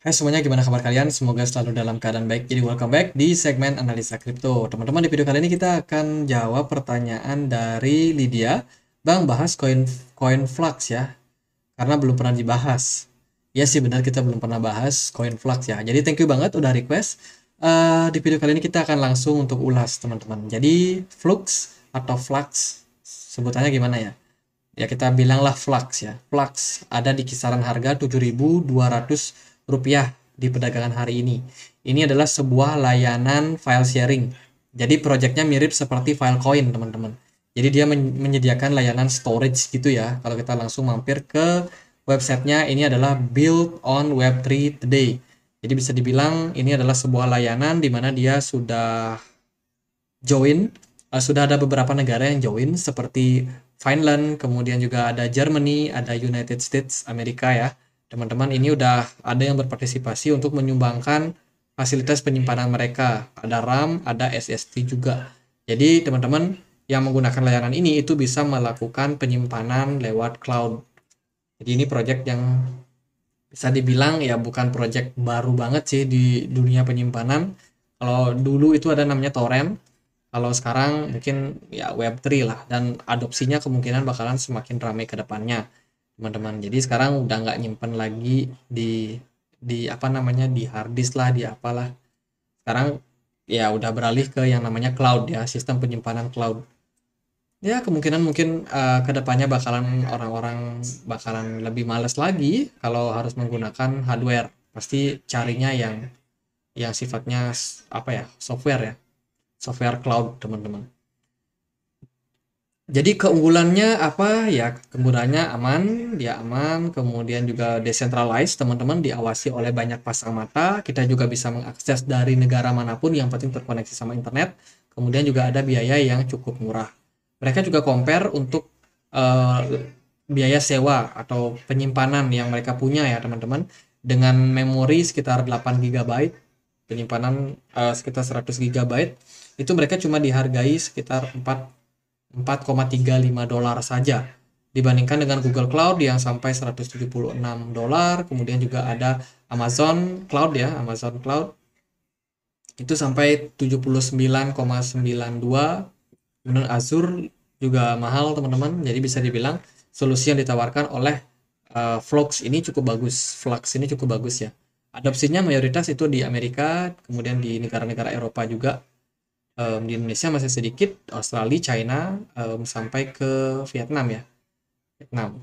Hai semuanya, gimana kabar kalian? Semoga selalu dalam keadaan baik. Jadi welcome back di segmen analisa kripto. Teman-teman, di video kali ini kita akan jawab pertanyaan dari Lydia Bang bahas koin Flux ya. Karena belum pernah dibahas. Ya sih benar, kita belum pernah bahas koin Flux ya. Jadi thank you banget udah request. Di video kali ini kita akan langsung untuk ulas teman-teman. Jadi Flux atau Flux sebutannya gimana ya? Ya kita bilanglah Flux ya. Flux ada di kisaran harga 7.200 rupiah di perdagangan hari ini. Ini adalah sebuah layanan file sharing. Jadi proyeknya mirip seperti Filecoin, teman-teman. Jadi dia menyediakan layanan storage gitu ya. Kalau kita langsung mampir ke websitenya, ini adalah build on Web3 today. Jadi bisa dibilang ini adalah sebuah layanan di mana dia sudah join. Sudah ada beberapa negara yang join seperti Finland, kemudian juga ada Germany, ada United States Amerika ya. Teman-teman, ini udah ada yang berpartisipasi untuk menyumbangkan fasilitas penyimpanan mereka. Ada RAM, ada SSD juga. Jadi, teman-teman yang menggunakan layanan ini itu bisa melakukan penyimpanan lewat cloud. Jadi, ini project yang bisa dibilang ya bukan project baru banget sih di dunia penyimpanan. Kalau dulu itu ada namanya Torrent. Kalau sekarang mungkin ya Web3 lah. Dan adopsinya kemungkinan bakalan semakin ramai ke depannya, teman-teman. Jadi sekarang udah nggak nyimpen lagi di apa namanya, di hard disk lah, di apalah. Sekarang ya udah beralih ke yang namanya cloud ya, sistem penyimpanan cloud. Ya kemungkinan mungkin kedepannya bakalan orang-orang bakalan lebih males lagi kalau harus menggunakan hardware. Pasti carinya yang sifatnya apa ya, software cloud, teman-teman. Jadi keunggulannya apa ya? Keunggulannya aman, dia aman, kemudian juga decentralized, teman-teman, diawasi oleh banyak pasang mata. Kita juga bisa mengakses dari negara manapun, yang penting terkoneksi sama internet. Kemudian juga ada biaya yang cukup murah. Mereka juga compare untuk biaya sewa atau penyimpanan yang mereka punya ya, teman-teman. Dengan memori sekitar 8 GB, penyimpanan sekitar 100 GB, itu mereka cuma dihargai sekitar 4,35 dolar saja, dibandingkan dengan Google Cloud yang sampai 176 dolar. Kemudian juga ada Amazon Cloud ya, Amazon Cloud itu sampai 79,92. Kemudian Azure juga mahal, teman-teman. Jadi bisa dibilang solusi yang ditawarkan oleh Flux ini cukup bagus. Flux ini cukup bagus ya. Adopsinya mayoritas itu di Amerika, kemudian di negara-negara Eropa juga. Di Indonesia masih sedikit, Australia, China, sampai ke Vietnam ya. Vietnam.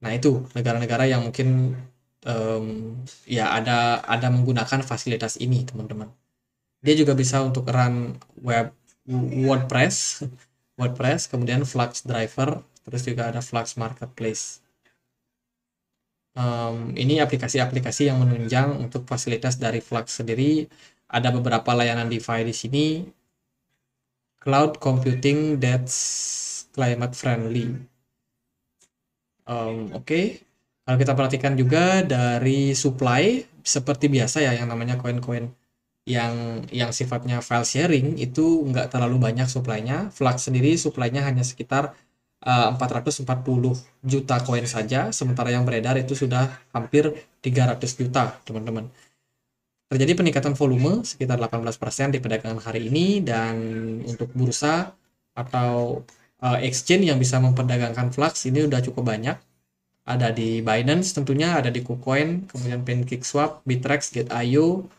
Nah itu negara-negara yang mungkin ya ada menggunakan fasilitas ini, teman-teman. Dia juga bisa untuk run WordPress, kemudian Flux Driver, terus juga ada Flux Marketplace. Ini aplikasi-aplikasi yang menunjang untuk fasilitas dari Flux sendiri. Ada beberapa layanan DeFi di sini. Cloud computing that's climate friendly. Oke. Kalau kita perhatikan juga dari supply, seperti biasa ya, yang namanya koin-koin yang sifatnya file sharing itu nggak terlalu banyak supply-nya. Flux sendiri supply-nya hanya sekitar 440 juta koin saja, sementara yang beredar itu sudah hampir 300 juta, teman-teman. Terjadi peningkatan volume sekitar 18% di perdagangan hari ini, dan untuk bursa atau exchange yang bisa memperdagangkan Flux ini udah cukup banyak. Ada di Binance tentunya, ada di KuCoin, kemudian PancakeSwap, Bittrex, GetIO,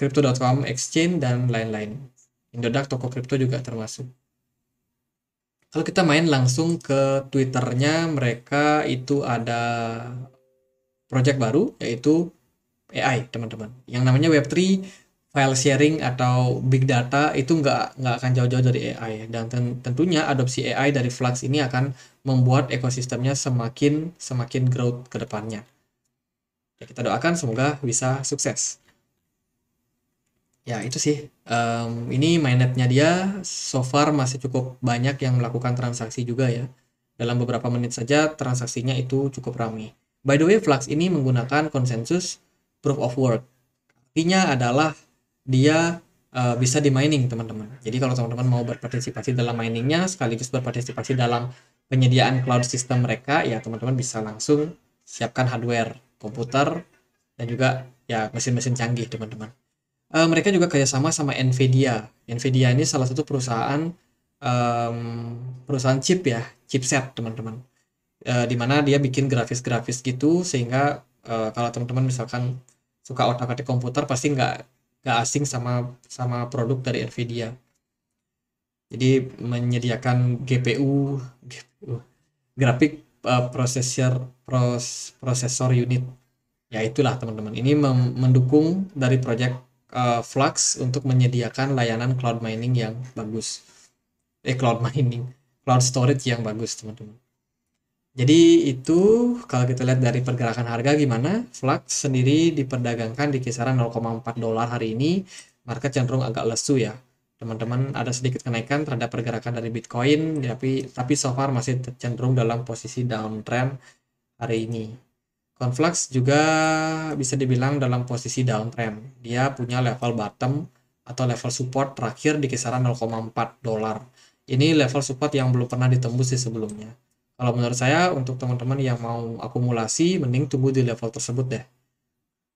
crypto.com exchange, dan lain-lain. Indodax, Tokocrypto juga termasuk. Kalau kita main langsung ke Twitternya, mereka itu ada project baru yaitu AI, teman-teman. Yang namanya Web3 file sharing atau big data itu nggak akan jauh-jauh dari AI, dan tentunya adopsi AI dari Flux ini akan membuat ekosistemnya semakin growth ke depannya. Ya, kita doakan semoga bisa sukses. Ya itu sih. Ini mainnetnya dia. So far masih cukup banyak yang melakukan transaksi juga ya. Dalam beberapa menit saja transaksinya itu cukup ramai. By the way, Flux ini menggunakan konsensus proof of work. Artinya adalah dia bisa di mining, teman-teman. Jadi kalau teman-teman mau berpartisipasi dalam miningnya sekaligus berpartisipasi dalam penyediaan cloud system mereka, ya teman-teman bisa langsung siapkan hardware komputer, dan juga ya mesin-mesin canggih teman-teman. Mereka juga kerjasama sama Nvidia. Nvidia ini salah satu perusahaan chip ya, chipset teman-teman. Dimana dia bikin grafis-grafis gitu sehingga kalau teman-teman misalkan suka otak-atik komputer pasti nggak asing sama produk dari Nvidia. Jadi menyediakan GPU grafik processor unit. Ya itulah teman-teman. Ini mendukung dari project Flux untuk menyediakan layanan cloud mining yang bagus. Cloud storage yang bagus teman-teman. Jadi itu kalau kita lihat dari pergerakan harga gimana, Flux sendiri diperdagangkan di kisaran $0,4 hari ini. Market cenderung agak lesu ya teman-teman, ada sedikit kenaikan terhadap pergerakan dari Bitcoin, tapi so far masih cenderung dalam posisi downtrend hari ini. Coin Flux juga bisa dibilang dalam posisi downtrend. Dia punya level bottom atau level support terakhir di kisaran $0,4. Ini level support yang belum pernah ditembus sih sebelumnya. Kalau menurut saya, untuk teman-teman yang mau akumulasi, mending tunggu di level tersebut deh.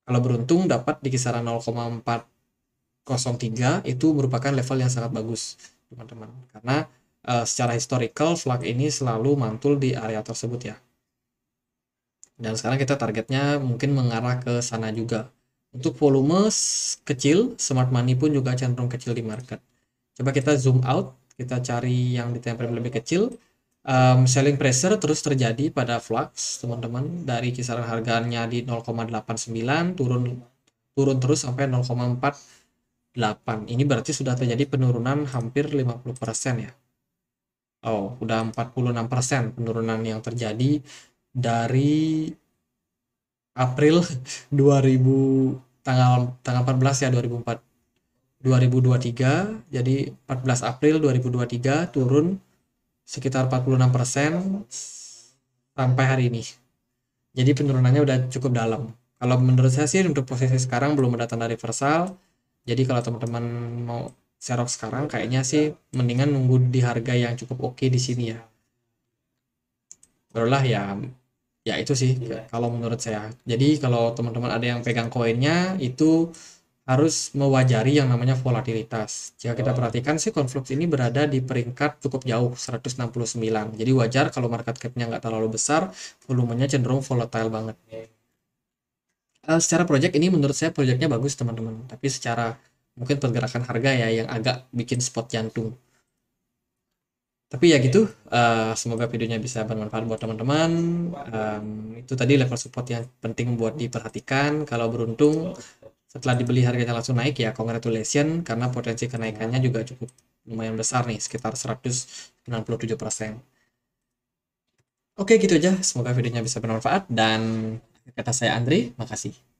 Kalau beruntung dapat di kisaran 0,403 itu merupakan level yang sangat bagus teman-teman, karena secara historical Flux ini selalu mantul di area tersebut ya, dan sekarang kita targetnya mungkin mengarah ke sana juga. Untuk volume kecil, smart money pun juga cenderung kecil di market. Coba kita zoom out, kita cari yang di time frame lebih kecil. Selling pressure terus terjadi pada Flux teman-teman, dari kisaran harganya di 0,89 turun terus sampai 0,48. Ini berarti sudah terjadi penurunan hampir 50% ya. Oh, udah 46% penurunan yang terjadi dari April 2000 tanggal 14 ya 2023. Jadi 14 April 2023 turun sekitar 46% sampai hari ini. Jadi penurunannya udah cukup dalam. Kalau menurut saya sih untuk posisi sekarang belum ada tanda reversal. Jadi kalau teman-teman mau serok sekarang kayaknya sih mendingan nunggu di harga yang cukup oke di sini ya. Barulah ya itu sih kalau menurut saya. Jadi kalau teman-teman ada yang pegang koinnya itu harus mewajari yang namanya volatilitas. Jika kita perhatikan sih Coin Flux ini berada di peringkat cukup jauh 169. Jadi wajar kalau market cap-nya nggak terlalu besar, volumenya cenderung volatile banget. Secara project ini menurut saya projectnya bagus teman-teman, tapi secara mungkin pergerakan harga ya yang agak bikin spot jantung. Tapi ya gitu, semoga videonya bisa bermanfaat buat teman-teman. Itu tadi level support yang penting buat diperhatikan. Kalau beruntung setelah dibeli harganya langsung naik ya congratulations, karena potensi kenaikannya juga cukup lumayan besar nih, sekitar 197%. Oke, gitu aja, semoga videonya bisa bermanfaat dan kata saya Andri, makasih.